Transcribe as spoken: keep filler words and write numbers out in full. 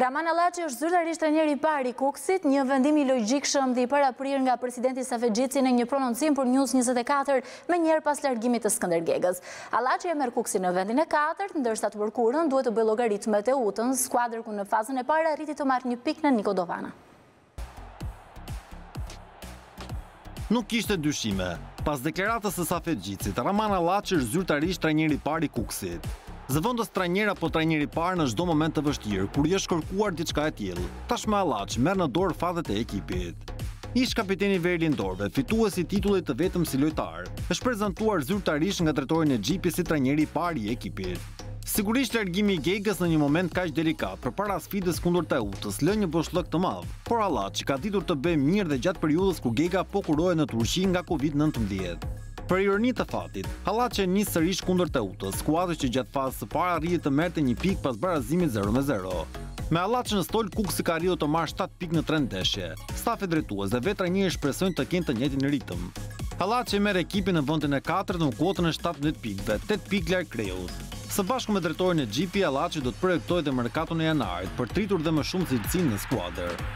Ramana Hallaçi është zyrtarisht trajneri i parë i Kukësit, një vendim i logjikshëm dhe i paraprirë nga presidenti Safet Gjici në një prononcim për News njëzet e katër menjëherë pas largimit të Skëndergegës. Hallaçi e merr Kukësin në vendin e katërt, ndërsa të përkurën duhet të bëjë llogaritje me Teutën, skuadër ku në fazën e parë arriti të marrë një pikë në Nikodavana. Nuk kishte dyshime. Pas deklaratës së Safet Gjicit, Ramana Hallaçi është zyrtarisht trajneri i parë i Kukësit. Zëvendës trajner apo trajneri i parë në çdo moment të vështirë, kur i është kërkuar diçka e tillë. Tashmë Hallaçi merr në dorë fatet e ekipit. Ish kapiteni i Verilindorve, fitues i titullit të vetëm si lojtar, është prezantuar zyrtarisht nga drejtori i Xhipit si trajneri i parë i ekipit. Sigurisht largimi i Gegës në një moment kaq delikat, përpara sfidës kundër Teutës, lë një boshllëk të madh, por Hallaçi ka ditur të bëjë mirë dhe gjatë periudhës kur Gega po kurohej në Turqi nga Covid nëntëmbëdhjetë. Për ironi të fatit, Hallaçi nis sërish kundër Teutës, skuadrës që gjatë fazës së parë arriti të merrte një pikë pas barazimit zero zero. Me Hallaçi në stol, Kukësi ka arritur të marrë shtatë pikë në tre ndeshje. Stafi drejtues dhe vetë trajneri shpresojnë të kenë të njëjtin ritëm. Hallaçi merr ekipin në vendin e katërt në kuotën e shtatëmbëdhjetë pikëve, tetë pikë larg kreut. Së bashku me drejtorin e Xhipit, Hallaçi do të projektojë dhe merkaton e janarit për të rritur dhe më shumë cilësinë në skuadër.